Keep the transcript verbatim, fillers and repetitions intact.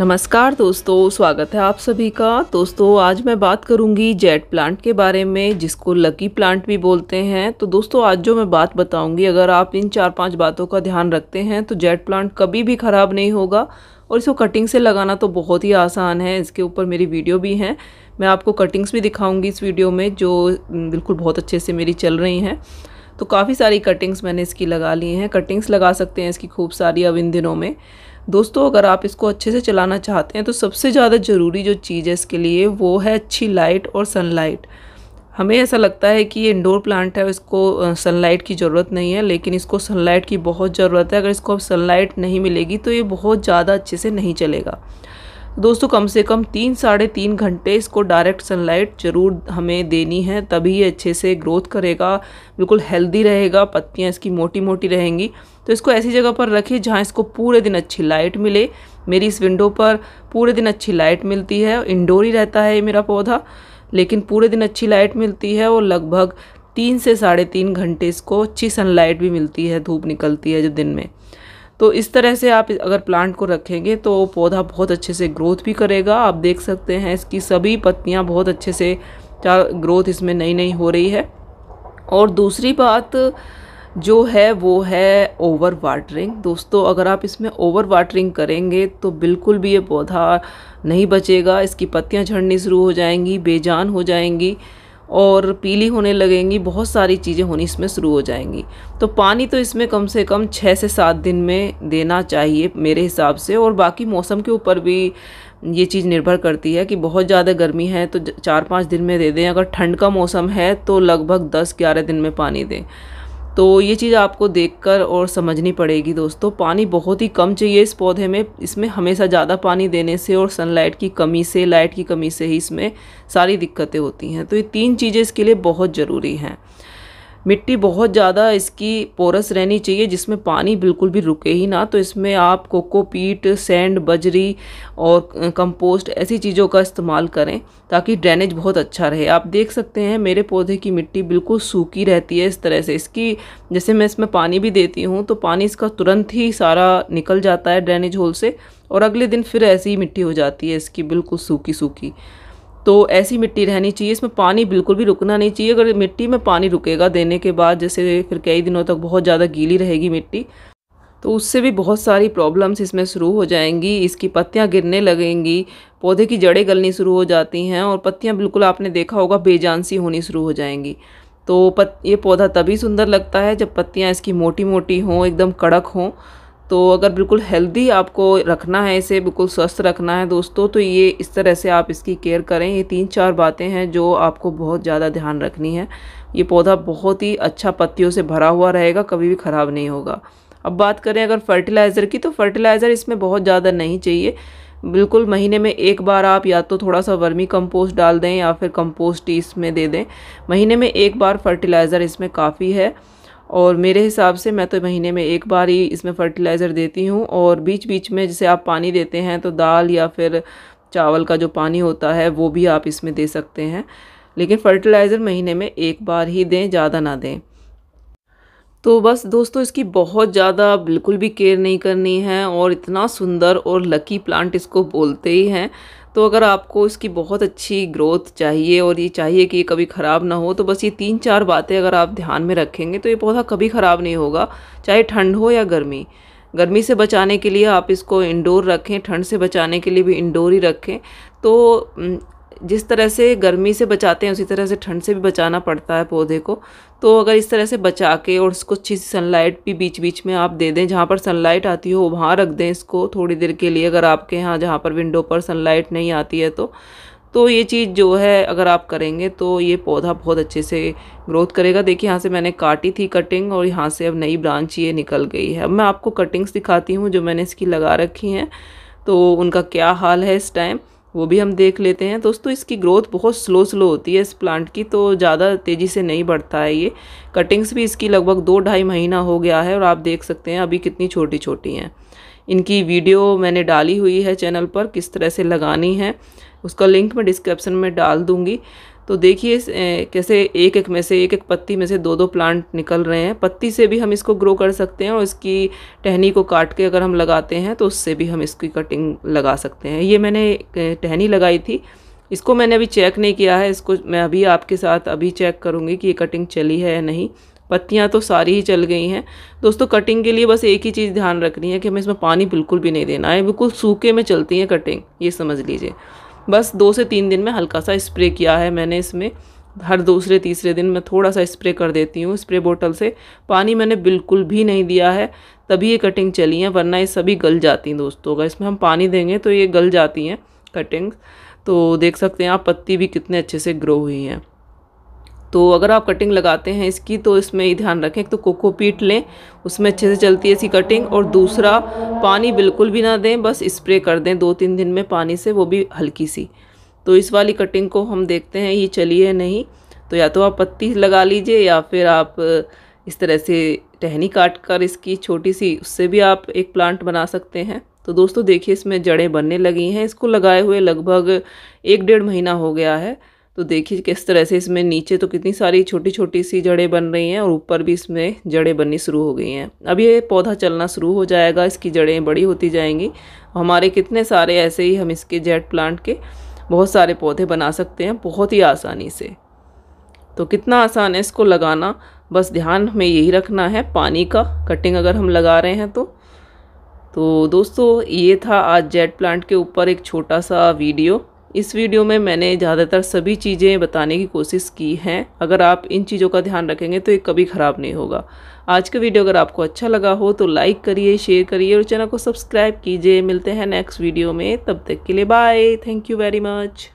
नमस्कार दोस्तों, स्वागत है आप सभी का। दोस्तों आज मैं बात करूंगी जेड प्लांट के बारे में, जिसको लकी प्लांट भी बोलते हैं। तो दोस्तों आज जो मैं बात बताऊंगी, अगर आप इन चार पांच बातों का ध्यान रखते हैं तो जेड प्लांट कभी भी ख़राब नहीं होगा। और इसको कटिंग से लगाना तो बहुत ही आसान है, इसके ऊपर मेरी वीडियो भी हैं। मैं आपको कटिंग्स भी दिखाऊँगी इस वीडियो में, जो बिल्कुल बहुत अच्छे से मेरी चल रही हैं। तो काफ़ी सारी कटिंग्स मैंने इसकी लगा ली हैं। कटिंग्स लगा सकते हैं इसकी खूब सारी अब इन दिनों में। दोस्तों अगर आप इसको अच्छे से चलाना चाहते हैं तो सबसे ज़्यादा ज़रूरी जो चीज़ है इसके लिए वो है अच्छी लाइट और सनलाइट। हमें ऐसा लगता है कि ये इंडोर प्लांट है, इसको सनलाइट की ज़रूरत नहीं है, लेकिन इसको सनलाइट की बहुत ज़रूरत है। अगर इसको अब सनलाइट नहीं मिलेगी तो ये बहुत ज़्यादा अच्छे से नहीं चलेगा। दोस्तों कम से कम तीन साढ़े तीन घंटे इसको डायरेक्ट सनलाइट ज़रूर हमें देनी है, तभी ये अच्छे से ग्रोथ करेगा, बिल्कुल हेल्दी रहेगा, पत्तियाँ इसकी मोटी मोटी रहेंगी। तो इसको ऐसी जगह पर रखिए जहाँ इसको पूरे दिन अच्छी लाइट मिले। मेरी इस विंडो पर पूरे दिन अच्छी लाइट मिलती है। इंडोर ही रहता है ये मेरा पौधा, लेकिन पूरे दिन अच्छी लाइट मिलती है और लगभग तीन से साढ़े तीन घंटे इसको अच्छी सनलाइट भी मिलती है, धूप निकलती है जब दिन में। तो इस तरह से आप अगर प्लांट को रखेंगे तो पौधा बहुत अच्छे से ग्रोथ भी करेगा। आप देख सकते हैं इसकी सभी पत्तियां बहुत अच्छे से ग्रोथ इसमें नई नई हो रही है। और दूसरी बात जो है वो है ओवर वाटरिंग। दोस्तों अगर आप इसमें ओवर वाटरिंग करेंगे तो बिल्कुल भी ये पौधा नहीं बचेगा। इसकी पत्तियां झड़नी शुरू हो जाएंगी, बेजान हो जाएंगी और पीली होने लगेंगी, बहुत सारी चीज़ें होनी इसमें शुरू हो जाएंगी। तो पानी तो इसमें कम से कम छः से सात दिन में देना चाहिए मेरे हिसाब से। और बाकी मौसम के ऊपर भी ये चीज़ निर्भर करती है कि बहुत ज़्यादा गर्मी है तो चार पाँच दिन में दे दें, अगर ठंड का मौसम है तो लगभग दस ग्यारह दिन में पानी दें। तो ये चीज़ आपको देखकर और समझनी पड़ेगी। दोस्तों पानी बहुत ही कम चाहिए इस पौधे में। इसमें हमेशा ज़्यादा पानी देने से और सनलाइट की कमी से, लाइट की कमी से ही इसमें सारी दिक्कतें होती हैं। तो ये तीन चीज़ें इसके लिए बहुत ज़रूरी हैं। मिट्टी बहुत ज़्यादा इसकी पोरस रहनी चाहिए, जिसमें पानी बिल्कुल भी रुके ही ना। तो इसमें आप कोकोपीट, सैंड, बजरी और कंपोस्ट ऐसी चीज़ों का इस्तेमाल करें ताकि ड्रेनेज बहुत अच्छा रहे। आप देख सकते हैं मेरे पौधे की मिट्टी बिल्कुल सूखी रहती है इस तरह से। इसकी जैसे मैं इसमें पानी भी देती हूँ तो पानी इसका तुरंत ही सारा निकल जाता है ड्रेनेज होल से, और अगले दिन फिर ऐसी ही मिट्टी हो जाती है इसकी, बिल्कुल सूखी सूखी। तो ऐसी मिट्टी रहनी चाहिए, इसमें पानी बिल्कुल भी रुकना नहीं चाहिए। अगर मिट्टी में पानी रुकेगा देने के बाद, जैसे फिर कई दिनों तक बहुत ज़्यादा गीली रहेगी मिट्टी, तो उससे भी बहुत सारी प्रॉब्लम्स इसमें शुरू हो जाएंगी। इसकी पत्तियां गिरने लगेंगी, पौधे की जड़ें गलनी शुरू हो जाती हैं और पत्तियां बिल्कुल आपने देखा होगा बेजान सी होनी शुरू हो जाएंगी। तो पत ये पौधा तभी सुंदर लगता है जब पत्तियाँ इसकी मोटी मोटी हों, एकदम कड़क हों। तो अगर बिल्कुल हेल्दी आपको रखना है, इसे बिल्कुल स्वस्थ रखना है दोस्तों, तो ये इस तरह से आप इसकी केयर करें। ये तीन चार बातें हैं जो आपको बहुत ज़्यादा ध्यान रखनी है। ये पौधा बहुत ही अच्छा पत्तियों से भरा हुआ रहेगा, कभी भी ख़राब नहीं होगा। अब बात करें अगर फर्टिलाइज़र की, तो फर्टिलाइज़र इसमें बहुत ज़्यादा नहीं चाहिए। बिल्कुल महीने में एक बार आप या तो थोड़ा सा वर्मी कंपोस्ट डाल दें या फिर कंपोस्ट ही इसमें दे दें। महीने में एक बार फर्टिलाइज़र इसमें काफ़ी है, और मेरे हिसाब से मैं तो महीने में एक बार ही इसमें फर्टिलाइज़र देती हूँ। और बीच बीच में जैसे आप पानी देते हैं तो दाल या फिर चावल का जो पानी होता है वो भी आप इसमें दे सकते हैं, लेकिन फर्टिलाइज़र महीने में एक बार ही दें, ज़्यादा ना दें। तो बस दोस्तों इसकी बहुत ज़्यादा बिल्कुल भी केयर नहीं करनी है, और इतना सुंदर और लकी प्लांट इसको बोलते ही हैं। तो अगर आपको इसकी बहुत अच्छी ग्रोथ चाहिए और ये चाहिए कि ये कभी ख़राब ना हो, तो बस ये तीन चार बातें अगर आप ध्यान में रखेंगे तो ये पौधा कभी ख़राब नहीं होगा, चाहे ठंड हो या गर्मी। गर्मी से बचाने के लिए आप इसको इंडोर रखें, ठंड से बचाने के लिए भी इंडोर ही रखें। तो जिस तरह से गर्मी से बचाते हैं उसी तरह से ठंड से भी बचाना पड़ता है पौधे को। तो अगर इस तरह से बचा के और इसको अच्छी सनलाइट भी बीच बीच में आप दे दें, जहाँ पर सनलाइट आती हो वहाँ रख दें इसको थोड़ी देर के लिए, अगर आपके यहाँ जहाँ पर विंडो पर सनलाइट नहीं आती है तो। तो ये चीज़ जो है अगर आप करेंगे तो ये पौधा बहुत अच्छे से ग्रोथ करेगा। देखिए यहाँ से मैंने काटी थी कटिंग और यहाँ से अब नई ब्रांच ये निकल गई है। अब मैं आपको कटिंग्स दिखाती हूँ जो मैंने इसकी लगा रखी हैं, तो उनका क्या हाल है इस टाइम वो भी हम देख लेते हैं। दोस्तों इसकी ग्रोथ बहुत स्लो स्लो होती है इस प्लांट की, तो ज़्यादा तेज़ी से नहीं बढ़ता है ये। कटिंग्स भी इसकी लगभग दो ढाई महीना हो गया है और आप देख सकते हैं अभी कितनी छोटी छोटी हैं। इनकी वीडियो मैंने डाली हुई है चैनल पर, किस तरह से लगानी है उसका लिंक मैं डिस्क्रिप्शन में डाल दूँगी। तो देखिए कैसे एक एक में से एक एक पत्ती में से दो दो प्लांट निकल रहे हैं। पत्ती से भी हम इसको ग्रो कर सकते हैं और इसकी टहनी को काट के अगर हम लगाते हैं तो उससे भी हम इसकी कटिंग लगा सकते हैं। ये मैंने टहनी लगाई थी, इसको मैंने अभी चेक नहीं किया है, इसको मैं अभी आपके साथ अभी चेक करूँगी कि ये कटिंग चली है या नहीं। पत्तियाँ तो सारी ही चल गई हैं। दोस्तों कटिंग के लिए बस एक ही चीज़ ध्यान रखनी है कि हमें इसमें पानी बिल्कुल भी नहीं देना है, बिल्कुल सूखे में चलती है कटिंग, ये समझ लीजिए। बस दो से तीन दिन में हल्का सा स्प्रे किया है मैंने इसमें, हर दूसरे तीसरे दिन मैं थोड़ा सा स्प्रे कर देती हूँ स्प्रे बोतल से। पानी मैंने बिल्कुल भी नहीं दिया है तभी ये कटिंग चली है, वरना ये सभी गल जाती हैं दोस्तों। अगर इसमें हम पानी देंगे तो ये गल जाती हैं कटिंग्स। तो देख सकते हैं आप पत्ती भी कितने अच्छे से ग्रो हुई हैं। तो अगर आप कटिंग लगाते हैं इसकी तो इसमें ये ध्यान रखें, एक तो कोकोपीट लें, उसमें अच्छे से चलती है इसकी कटिंग, और दूसरा पानी बिल्कुल भी ना दें, बस स्प्रे कर दें दो तीन दिन में पानी से, वो भी हल्की सी। तो इस वाली कटिंग को हम देखते हैं ये चली है नहीं, तो या तो आप पत्ती लगा लीजिए या फिर आप इस तरह से टहनी काट कर इसकी छोटी सी, उससे भी आप एक प्लांट बना सकते हैं। तो दोस्तों देखिए इसमें जड़ें बनने लगी हैं, इसको लगाए हुए लगभग एक डेढ़ महीना हो गया है। तो देखिए किस तरह से इसमें नीचे तो कितनी सारी छोटी छोटी सी जड़ें बन रही हैं और ऊपर भी इसमें जड़ें बननी शुरू हो गई हैं। अब ये पौधा चलना शुरू हो जाएगा, इसकी जड़ें बड़ी होती जाएंगी। हमारे कितने सारे ऐसे ही हम इसके जेड प्लांट के बहुत सारे पौधे बना सकते हैं बहुत ही आसानी से। तो कितना आसान है इसको लगाना, बस ध्यान हमें यही रखना है पानी का, कटिंग अगर हम लगा रहे हैं तो। तो दोस्तों ये था आज जेड प्लांट के ऊपर एक छोटा सा वीडियो। इस वीडियो में मैंने ज़्यादातर सभी चीज़ें बताने की कोशिश की हैं। अगर आप इन चीज़ों का ध्यान रखेंगे तो ये कभी ख़राब नहीं होगा। आज का वीडियो अगर आपको अच्छा लगा हो तो लाइक करिए, शेयर करिए और चैनल को सब्सक्राइब कीजिए। मिलते हैं नेक्स्ट वीडियो में, तब तक के लिए bye, thank you very much.